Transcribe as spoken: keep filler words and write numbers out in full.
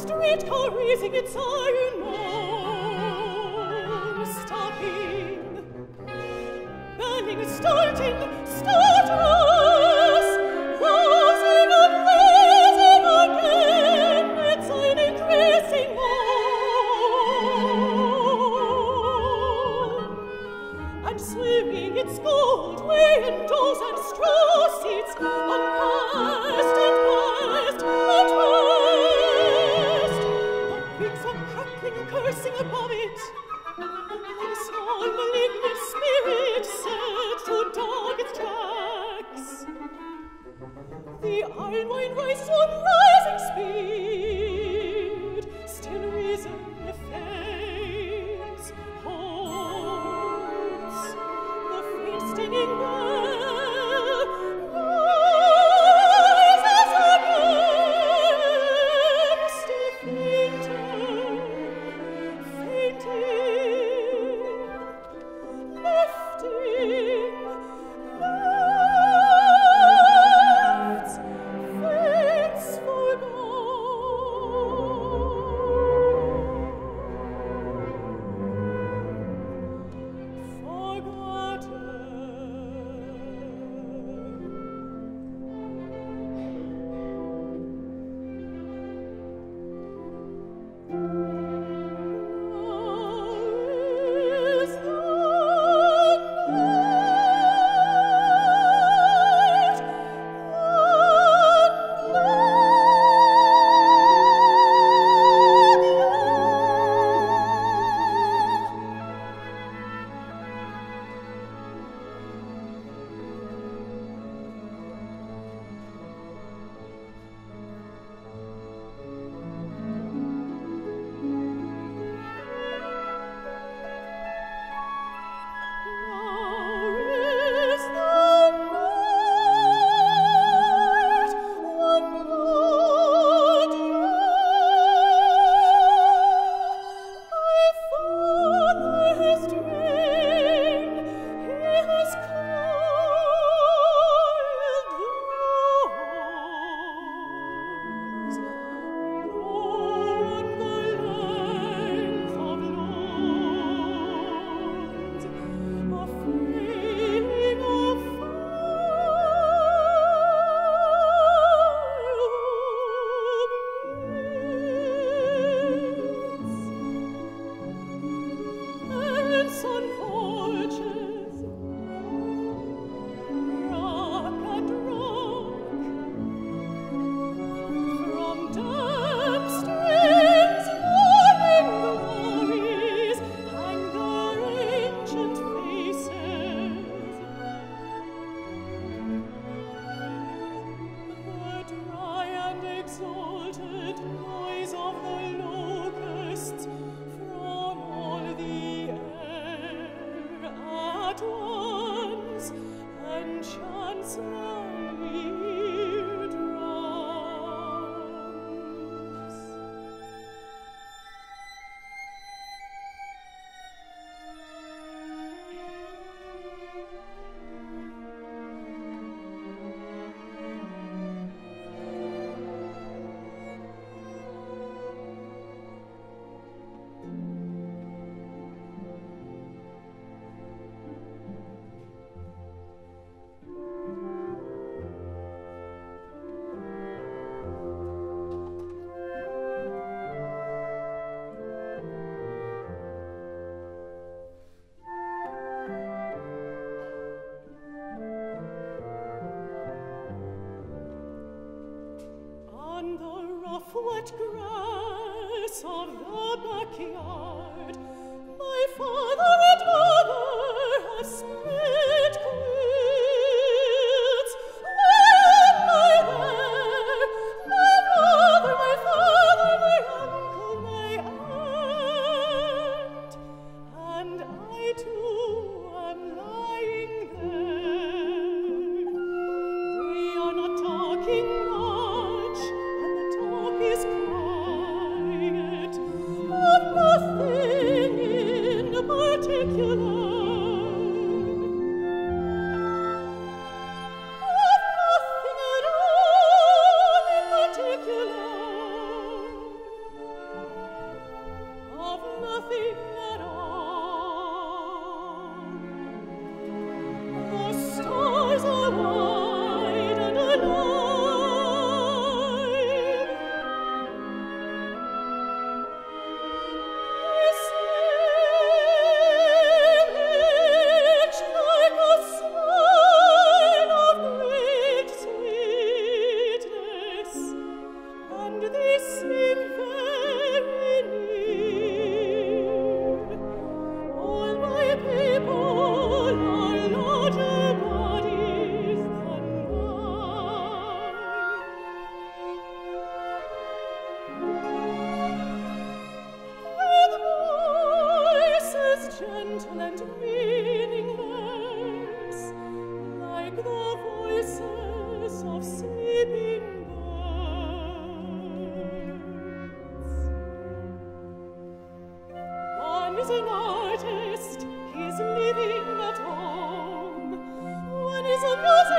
Streetcar raising its iron horn, stopping, burning, starting, starters, rising and rising again, its iron increasing more, and swimming its gold windows and straw seats, unpast and past and past. Cursing above it, the small malignant spirit set to dog its tracks. The iron wine rises on rising speed, still reason fades, holds the fierce stinging word. wet grass of the backyard, my father and mother have split quilts. When my where, my mother, my father, my uncle, my aunt, and I too am lying there. We are not talking. Gentle and meaningless, like the voices of sleeping birds. One is an artist, he's living at home. One is a